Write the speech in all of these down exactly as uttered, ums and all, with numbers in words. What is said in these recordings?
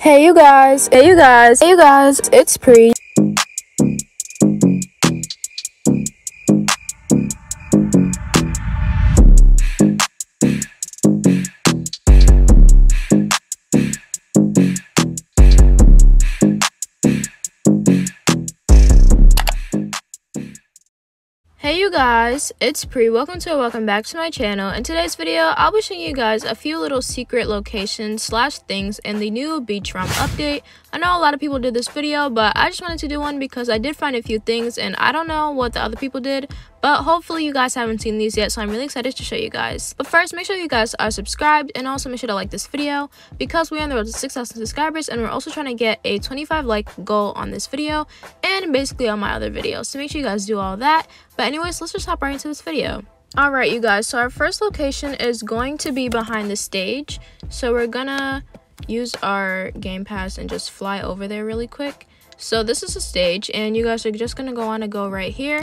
Hey you guys, hey you guys, hey you guys, it's Prii. Hey you guys, it's Prii. Welcome to or welcome back to my channel. In today's video, I'll be showing you guys a few little secret locations slash things in the new beach romp update. I know a lot of people did this video, but I just wanted to do one because I did find a few things and I don't know what the other people did, but hopefully you guys haven't seen these yet, so I'm really excited to show you guys. But first, make sure you guys are subscribed and also make sure to like this video because we're on the road to six thousand subscribers and we're also trying to get a twenty-five like goal on this video and basically on my other videos, so make sure you guys do all that. But anyways, let's just hop right into this video. Alright you guys, so our first location is going to be behind the stage. So we're gonna use our game pass and just fly over there really quick. So this is the stage and you guys are just gonna go on to go right here.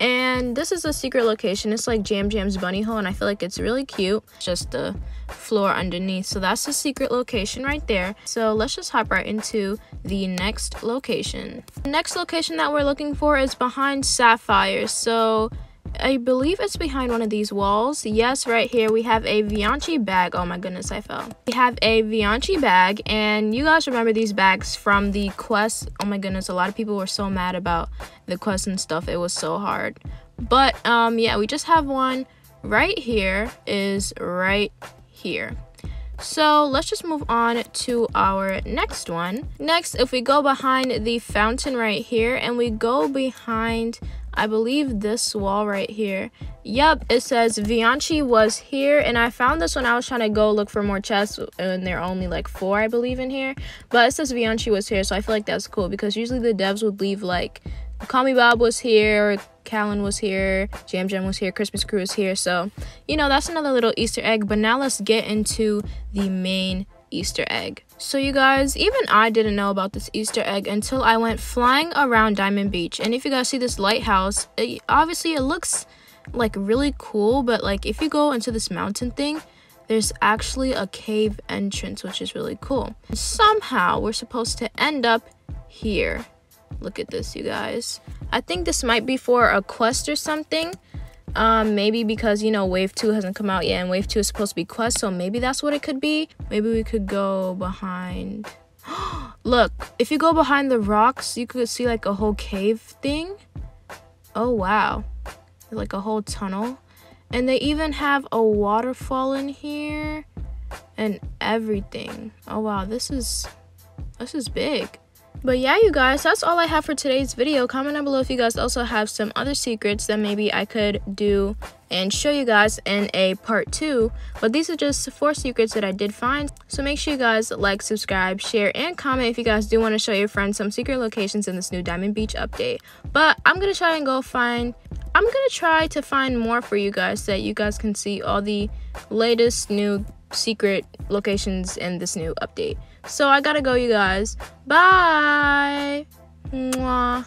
And this is a secret location. It's like Jam Jam's bunny hole and I feel like it's really cute. It's just the floor underneath. So that's the secret location right there. So let's just hop right into the next location. The next location that we're looking for is behind Sapphire. So I believe it's behind one of these walls. Yes, right here we have a Vioncii bag. Oh my goodness, I fell. We have a Vioncii bag and you guys remember these bags from the quest. Oh my goodness, a lot of people were so mad about the quest and stuff. It was so hard. But um yeah, we just have one right here is right here. So let's just move on to our next one. Next, if we go behind the fountain right here and we go behind, I believe, this wall right here. Yep, it says Vioncii was here, and I found this when I was trying to go look for more chests, and there are only like four, I believe, in here. But it says Vioncii was here, so I feel like that's cool because usually the devs would leave like Call Me Bob was here, Callen was here, Jam Jam was here, Christmas Crew was here. So, you know, that's another little Easter egg. But now let's get into the main Easter egg. So you guys, even I didn't know about this Easter egg until I went flying around Diamond Beach. And if you guys see this lighthouse, it, obviously it looks like really cool, but like if you go into this mountain thing, there's actually a cave entrance, which is really cool. Somehow we're supposed to end up here. Look at this, you guys. I think this might be for a quest or something. Um, maybe because, you know, wave two hasn't come out yet and wave two is supposed to be quest, so maybe that's what it could be. Maybe we could go behind. Look, if you go behind the rocks, you could see like a whole cave thing. Oh wow, like a whole tunnel. And they even have a waterfall in here and everything. Oh wow, this is this is big. But yeah, you guys, that's all I have for today's video. Comment down below if you guys also have some other secrets that maybe I could do and show you guys in a part two. But these are just four secrets that I did find. So make sure you guys like, subscribe, share, and comment if you guys do want to show your friends some secret locations in this new Diamond Beach update. But I'm going to try and go find... I'm going to try to find more for you guys so that you guys can see all the latest new secret locations in this new update. So I gotta go, you guys. Bye. Mwah.